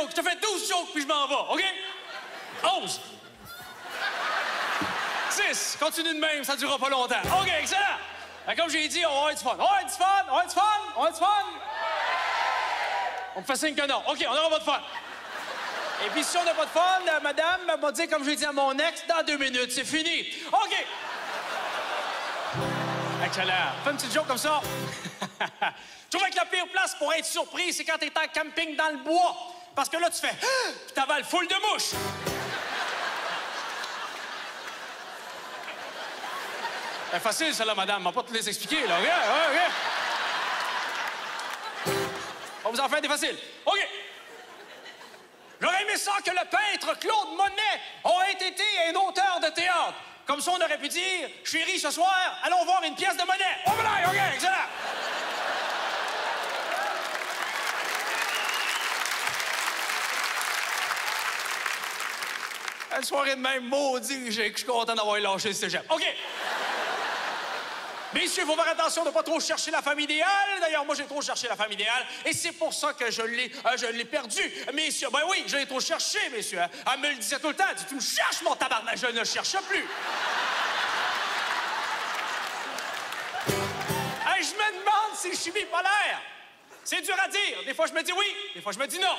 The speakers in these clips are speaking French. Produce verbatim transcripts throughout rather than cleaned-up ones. jokes. Je te fais douze jokes, puis je m'en vais, OK? onze. six. Continue de même, ça durera pas longtemps. OK, excellent. Ben, comme j'ai dit, on va avoir du fun. On va avoir du fun, on va avoir du fun, on va avoir du fun. On me fait signe que non. OK, on n'aura pas de fun. Et puis si on n'a pas de fun, euh, madame m'a dit, comme je l'ai dit à mon ex, dans deux minutes, c'est fini. OK. Excellent. Fais une petite joke comme ça. Je trouvais que la pire place pour être surpris, c'est quand t'es en camping dans le bois. Parce que là, tu fais... Puis t'avales full de mouches. C'est facile, celle-là, madame. On va pas te les expliquer, là. Regarde, regarde. On vous en fait des faciles. OK. J'aurais aimé ça que le peintre Claude Monet aurait été un auteur de théâtre. Comme ça, on aurait pu dire, chérie, ce soir, allons voir une pièce de Monet. Oh, voilà, OK, excellent. Une soirée de même, maudit, que je suis content d'avoir lâché le cégep. OK. Messieurs, il faut faire attention de ne pas trop chercher la femme idéale. D'ailleurs, moi, j'ai trop cherché la femme idéale. Et c'est pour ça que je l'ai euh, je l'ai perdue. Messieurs, ben oui, je l'ai trop cherché, messieurs. Hein? Elle me le disait tout le temps. Elle dit, tu me cherches, mon tabarnak. Je ne cherche plus. Et je me demande si je suis bipolaire. C'est dur à dire. Des fois, je me dis oui. Des fois, je me dis non.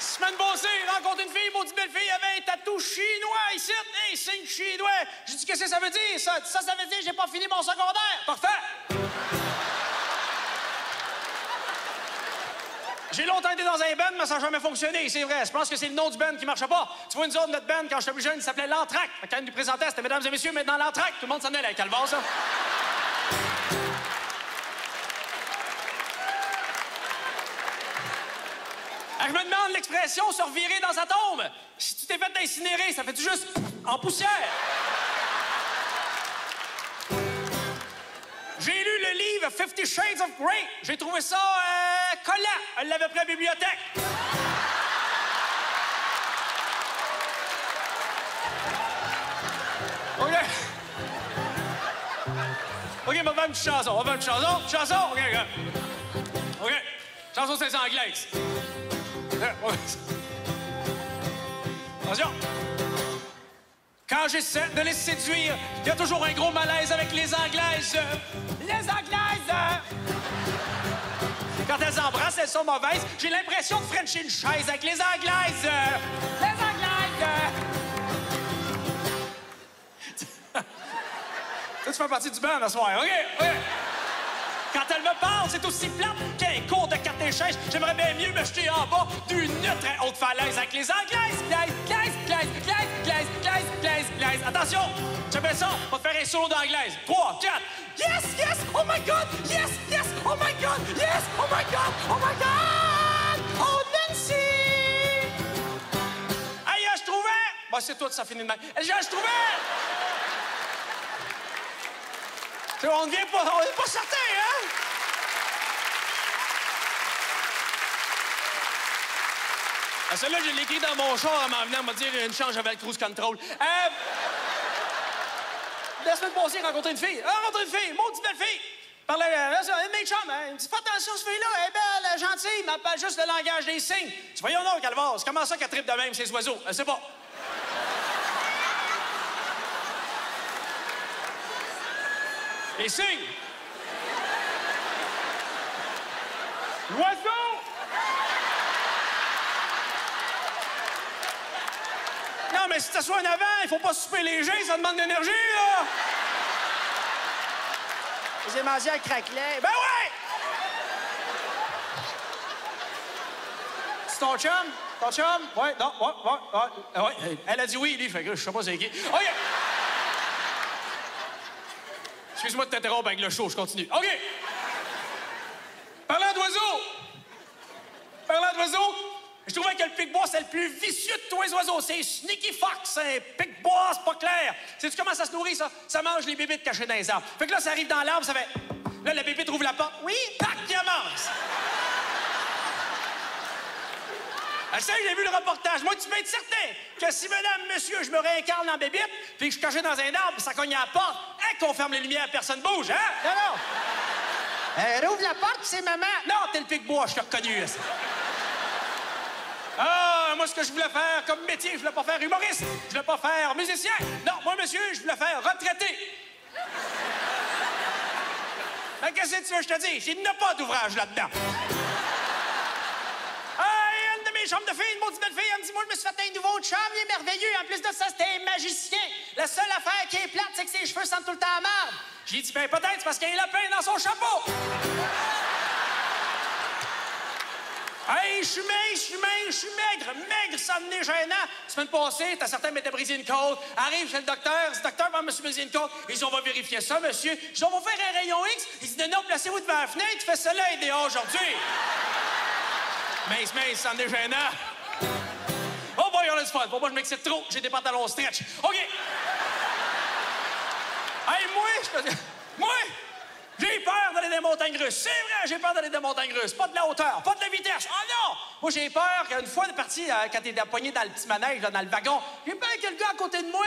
Semaine bossée, rencontre une fille, maudite belle fille, avait un tatou chinois ici, hey, signe chinois. J'ai dit, qu'est-ce que ça veut dire, ça? Ça, ça veut dire, j'ai pas fini mon secondaire. Parfait! J'ai longtemps été dans un band, mais ça n'a jamais fonctionné, c'est vrai. Je pense que c'est le nom du band qui marchait pas. Tu vois, nous autres, notre band, quand j'étais plus jeune, il s'appelait l'Entracte. Quand il nous présentait, c'était mesdames et messieurs, maintenant l'Entracte. Tout le monde s'en allait avec Calvas, ça. Je me demande l'expression « se revirer dans sa tombe ». Si tu t'es fait incinérer, ça fait-tu juste en poussière? J'ai lu le livre « fifty Shades of Grey ». J'ai trouvé ça euh, collant. Elle l'avait pris à la bibliothèque. OK. OK, on va faire une petite chanson. On va faire une petite chanson. Une chanson. OK, OK. OK. Chanson, c'est anglaise. Attention! Quand j'essaie de les séduire, il y a toujours un gros malaise avec les Anglaises. Les Anglaises! Quand elles embrassent, elles sont mauvaises. J'ai l'impression de frencher une chaise avec les Anglaises. Les Anglaises! Toi, tu fais partie du band à ce soir. OK? OK! Quand elle me parle, c'est aussi plate qu'un cours de carte échec. J'aimerais bien mieux me jeter en bas d'une très haute falaise avec les Anglaises. Glaise, glaise, glaise, glaise, glaise, glaise, glaise, glaise. Attention, j'aimerais ça, on va te faire un solo d'anglaise. Trois, quatre. Yes, yes, oh my God, yes, yes, oh my God, yes, oh my God, oh my God. Oh, Nancy! Aïe, je trouvais... Bah, c'est toi que ça finit de mal. Je trouvais... On n'est pas, pas certain, hein? Ah, celle-là, je l'ai écrit dans mon char en m'en venant, m'a dit une change avec le cruise control. Euh... La semaine passée, j'ai rencontré une fille. Ah, rencontré une fille, maudite belle fille. Parlait euh, mes chums, hein? Il me dit, fais attention, ce fille-là, elle est belle, gentille, mais elle parle juste le langage des signes. Tu voyons donc, Calvas, comment ça qu'elle tripe de même, ces oiseaux? Elle sait pas. Les signes! L'oiseau! Non, mais si tu t'assois en avant, il faut pas souper léger, ça demande de l'énergie, là! J'ai mangé un craquelin. Ben ouais! C'est ton chum? Ton chum? Ouais, non, ouais, ouais, ouais, ouais. Elle a dit oui, lui, fait que je sais pas c'est qui. OK! Excuse-moi de t'interrompre avec le show, je continue. OK! Parlant d'oiseaux! Parlant d'oiseaux, je trouvais que le pic-bois, c'est le plus vicieux de tous les oiseaux. C'est Sneaky Fox, un pic-bois, c'est pas clair. Sais-tu comment ça se nourrit, ça? Ça mange les bébites cachées dans les arbres. Fait que là, ça arrive dans l'arbre, ça fait... Là, la bébite ouvre la porte. Oui? Tac, il avance! Ah, ça, j'ai vu le reportage. Moi, tu peux être certain que si, madame, monsieur, je me réincarne en bébite, puis que je suis caché dans un arbre, ça cogne à la porte, et qu'on ferme les lumières, personne bouge, hein? Non, non. Elle rouvre la porte, c'est maman. Non, t'es le pic-bois, je t'ai reconnu. Ah, moi, ce que je voulais faire comme métier, je voulais pas faire humoriste, je voulais pas faire musicien. Non, moi, monsieur, je voulais faire retraité. Ben, qu'est-ce que tu veux que je te dise? Il n'y a pas d'ouvrage là-dedans. Ah, une de mes chambres de filles, une maudite belle fille, elle me dit, moi, je me suis fait un nouveau chum, il est merveilleux. En plus de ça, c'était un magicien. La seule affaire qui est plate, c'est que ses cheveux sentent tout le temps à marbre. J'ai dit, ben, peut-être, c'est parce qu'il y a un lapin dans son chapeau. Hey, je suis maigre, je suis maigre, je suis maigre, maigre, ça me n'est gênant. La semaine passée, t'as certain m'était brisé une côte. Arrive chez le docteur, le docteur va me briser une côte. Ils ont on va vérifier ça, monsieur. Ils ont on va faire un rayon X. Ils disent, non, non, placez-vous devant la fenêtre, fais cela et dehors aujourd'hui. Mince, mince, ça me n'est gênant. Oh boy, on a du fun. Bon, moi, je m'excite trop, j'ai des pantalons stretch. OK. Hey, moi, je te dis, moi... j'ai peur d'aller dans les montagnes russes. C'est vrai, j'ai peur d'aller dans les montagnes russes. Pas de la hauteur, pas de la vitesse. Oh non! Moi, j'ai peur qu'une fois de partie, euh, quand t'es poigné dans le petit manège, là, dans le wagon, j'ai peur que le gars à côté de moi,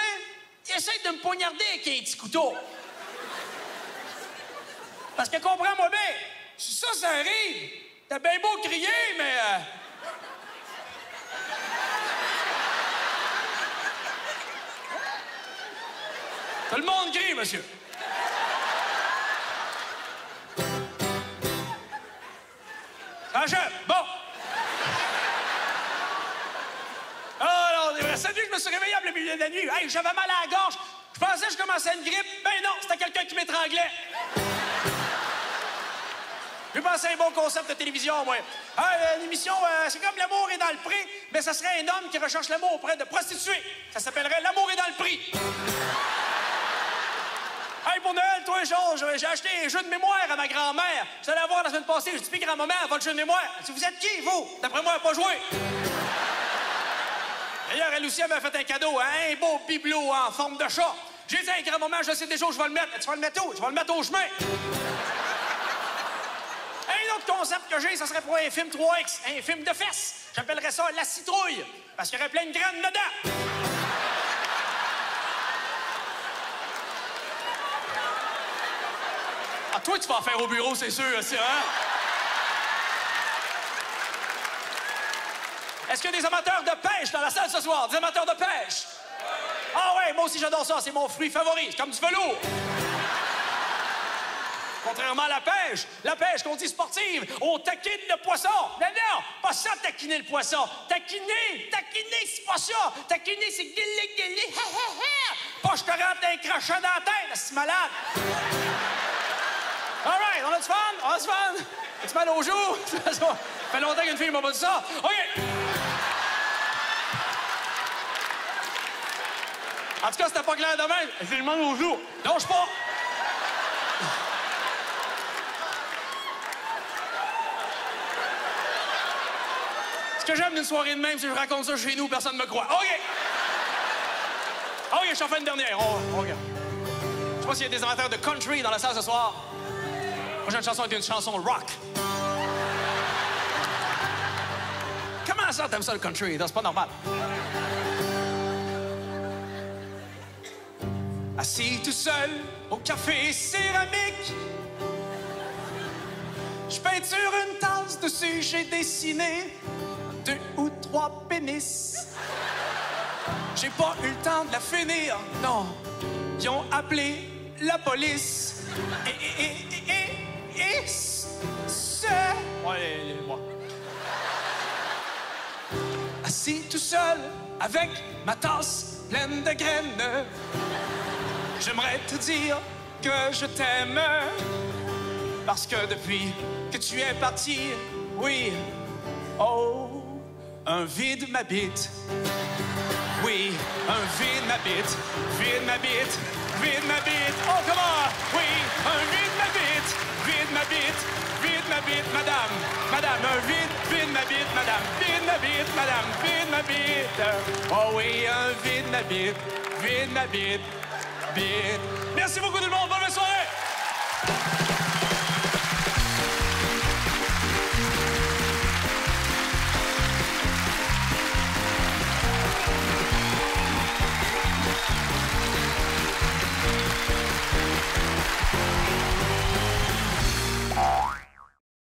il essaie de me poignarder avec un petit couteau. Parce que comprends-moi bien, si ça, ça arrive, t'as bien beau crier, mais... Euh... Tout le monde crie, monsieur. Bon! Oh non, c'est vrai. Cette nuit, je me suis réveillé à le milieu de la nuit. Hey, j'avais mal à la gorge. Je pensais que je commençais une grippe. Ben non, c'était quelqu'un qui m'étranglait. J'ai pensé à un bon concept de télévision, moi. Ah, une émission, euh, c'est comme L'amour est dans le pré, mais ça serait un homme qui recherche l'amour auprès de prostituées. Ça s'appellerait L'amour est dans le prix. Hey, pour Noël, toi, j'ai acheté un jeu de mémoire à ma grand-mère. Je suis allé la voir la semaine passée. J'ai dit, grand-maman, votre jeu de mémoire. Si vous êtes qui, vous? D'après moi, elle n'a pas joué. D'ailleurs, elle aussi, elle m'a fait un cadeau, hein? Un beau bibelot en forme de chat. J'ai dit, hey, grand-maman, je sais déjà où je vais le mettre. Tu vas le mettre où? Je vais le mettre au chemin. Un autre concept que j'ai, ça serait pour un film trois X, un film de fesses. J'appellerais ça La Citrouille, parce qu'il y aurait plein de graines dedans. Ah, toi, tu vas en faire au bureau, c'est sûr, c'est hein? Est-ce qu'il y a des amateurs de pêche dans la salle ce soir? Des amateurs de pêche? Ah ouais, moi aussi, j'adore ça. C'est mon fruit favori. C'est comme du velours. Contrairement à la pêche, la pêche qu'on dit sportive, on taquine le poisson. Non, non, pas ça, taquiner le poisson. Taquiner, taquiner, c'est pas ça. Taquiner, c'est guiller, guiller. Pas je te rentre un crochet dans la tête, c'est malade. All right, on a du fun? On a du fun? As-tu mal au jour? Ça fait longtemps qu'une fille m'a pas dit ça. OK! En tout cas, c'était pas clair de même. J'ai le mal au jour. Lâche pas! Ce que j'aime d'une soirée de même, c'est que je raconte ça chez nous, personne ne me croit. OK! OK, je t'en fais une dernière. On regarde. Je sais pas s'il y a des amateurs de country dans la salle ce soir. La prochaine chanson est une chanson rock. Comment ça, t'aimes ça le country? C'est pas normal. Assis tout seul au café céramique, je peinture une tasse dessus, j'ai dessiné deux ou trois pénis. J'ai pas eu le temps de la finir, non. Ils ont appelé la police. Et, et, et, et, et. Et ce... Ouais, moi. Assis tout seul avec ma tasse pleine de graines, j'aimerais te dire que je t'aime, parce que depuis que tu es parti, oui, oh, un vide m'habite. Oui, un vide m'habite, vide m'habite, vide m'habite. Oh, come on! Oui, un vide m'habite, vide m'habite, vide m'habite, madame. Madame, un vide, vide m'habite, madame. Vide m'habite, madame, vide m'habite. Oh oui, un vide m'habite, vide m'habite, vide. Merci beaucoup tout le monde, bonne soirée!